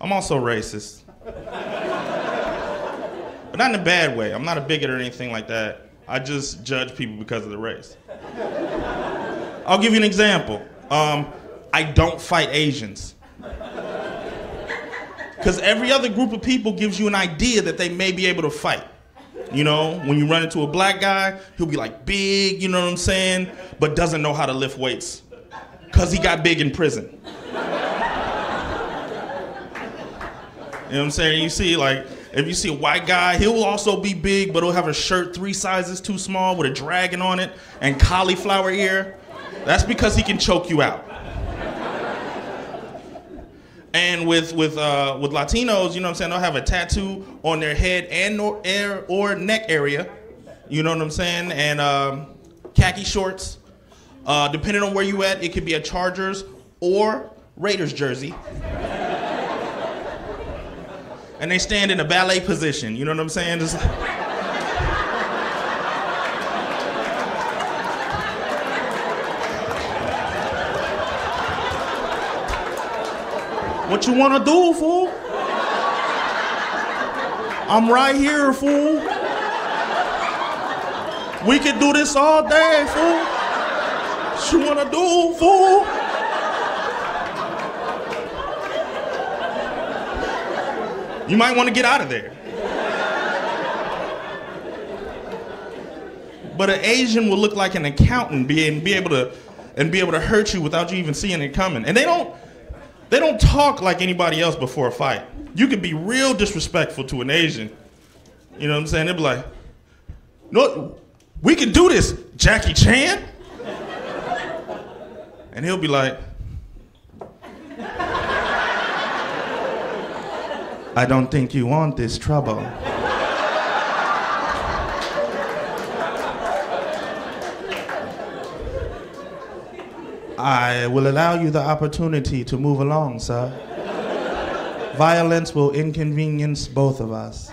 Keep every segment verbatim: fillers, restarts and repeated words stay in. I'm also racist. But not in a bad way. I'm not a bigot or anything like that. I just judge people because of the race. I'll give you an example. Um, I don't fight Asians. Because every other group of people gives you an idea that they may be able to fight. You know, when you run into a black guy, he'll be like big, you know what I'm saying? But doesn't know how to lift weights. Because he got big in prison. You know what I'm saying? You see, like, if you see a white guy, he'll also be big, but he'll have a shirt three sizes too small with a dragon on it and cauliflower ear. That's because he can choke you out. And with with uh, with Latinos, you know what I'm saying? They'll have a tattoo on their head and or, air, or neck area. You know what I'm saying? And um, khaki shorts. Uh, depending on where you at, it could be a Chargers or Raiders jersey. And they stand in a ballet position, you know what I'm saying? Just like... What you wanna do, fool? I'm right here, fool. We could do this all day, fool. What you wanna do, fool? You might want to get out of there. But an Asian will look like an accountant be, and be able to and be able to hurt you without you even seeing it coming. And they don't they don't talk like anybody else before a fight. You could be real disrespectful to an Asian. You know what I'm saying? They'd be like, "No, we can do this, Jackie Chan." And he'll be like, "I don't think you want this trouble." "I will allow you the opportunity to move along, sir. Violence will inconvenience both of us."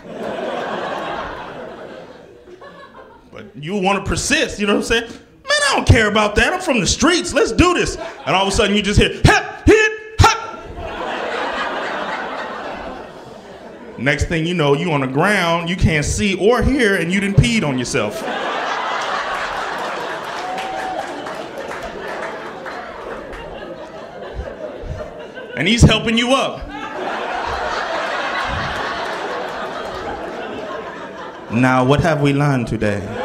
But you want to persist, you know what I'm saying? "Man, I don't care about that. I'm from the streets. Let's do this." And all of a sudden you just hear, "Hep! Hit! Hop!" Next thing you know, you on the ground, you can't see or hear, and you done peed on yourself. And he's helping you up. Now, what have we learned today?